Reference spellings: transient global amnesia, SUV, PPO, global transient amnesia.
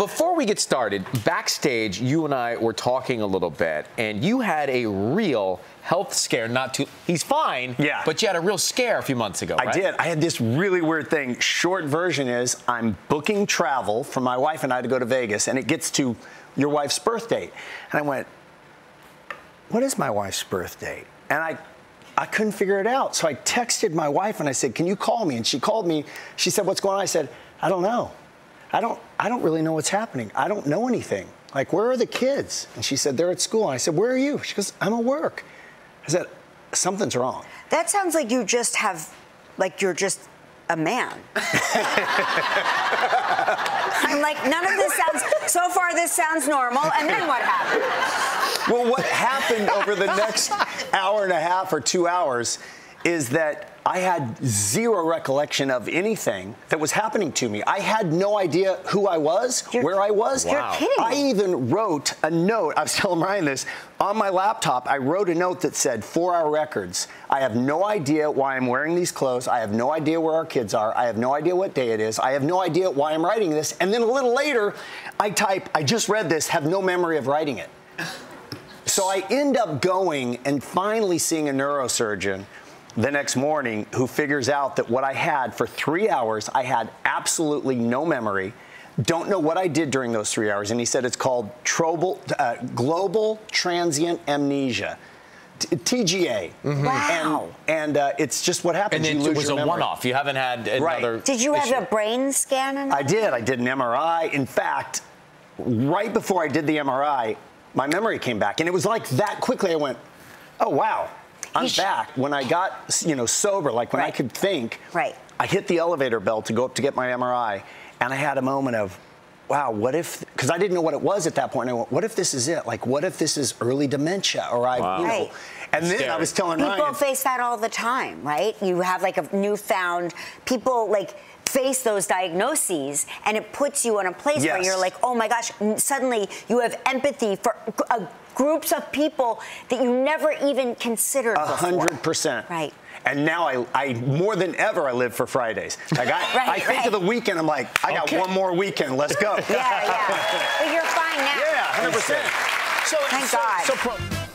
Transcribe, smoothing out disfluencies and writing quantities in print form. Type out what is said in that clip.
before we get started, backstage, you and I were talking a little bit, and you had a real health scare. Not too, he's fine, yeah, but you had a real scare a few months ago, right? I did. I had this really weird thing. Short version is I'm booking travel for my wife and I to go to Vegas, and it gets to your wife's birth date. And I went, what is my wife's birth date? And I couldn't figure it out. So I texted my wife and I said, can you call me? And she called me. She said, what's going on? I said, I don't know. I don't really know what's happening. I don't know anything. Like, where are the kids? And she said, they're at school. And I said, where are you? She goes, I'm at work. I said, something's wrong. That sounds like you just have, like you're just a man. I'm like, none of this sounds, so far this sounds normal. And then what happened? Well, what happened over the next hour and a half or 2 hours is that I had zero recollection of anything that was happening to me. I had no idea who I was, where I was. Wow. You're kidding. I even wrote a note, I was telling Ryan this, on my laptop, I wrote a note that said, for our records, I have no idea why I'm wearing these clothes. I have no idea where our kids are. I have no idea what day it is. I have no idea why I'm writing this. And then a little later, I type, I just read this, have no memory of writing it. So I end up going and finally seeing a neurosurgeon the next morning, who figures out that what I had for 3 hours, I had absolutely no memory, don't know what I did during those 3 hours, and he said it's called global transient amnesia, TGA. Mm-hmm. Wow. And it's just what happens. And it was a one-off. You haven't had another. Right. Did you have a brain scan? I did. I did an MRI. In fact, right before I did the MRI, my memory came back, and it was like that quickly. I went, oh wow. I'm back. When I got, you know, sober, like when I could think, I hit the elevator bell to go up to get my MRI, and I had a moment of, wow, what if, because I didn't know what it was at that point, and I went, what if this is it? Like, what if this is early dementia, or you know. Right. And then I was telling Ryan. People face that all the time, right? You have like a newfound, people like face those diagnoses, and it puts you in a place where you're like, oh my gosh, suddenly you have empathy for groups of people that you never even considered before. 100%. Right. And now I more than ever, I live for Fridays. Like I think of the weekend, I'm like, I got one more weekend, let's go. Yeah, yeah. But you're fine now. Yeah, 100%. So, thank God.